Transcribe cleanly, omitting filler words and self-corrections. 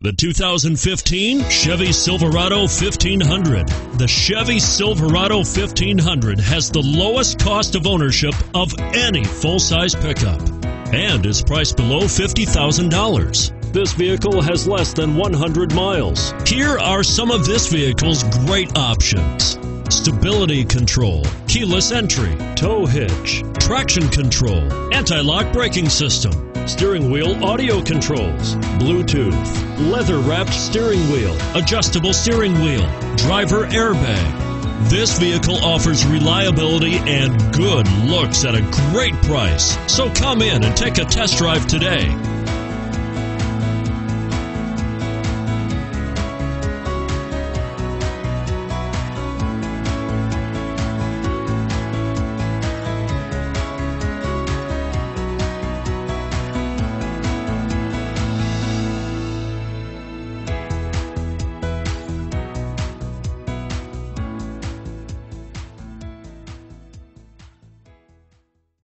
The 2015 Chevy Silverado 1500. The Chevy Silverado 1500 has the lowest cost of ownership of any full-size pickup and is priced below $50,000. This vehicle has less than 100 miles. Here are some of this vehicle's great options: stability control, keyless entry, tow hitch, traction control, anti-lock braking system, steering wheel audio controls, Bluetooth, leather-wrapped steering wheel, adjustable steering wheel, driver airbag. This vehicle offers reliability and good looks at a great price. So come in and take a test drive today.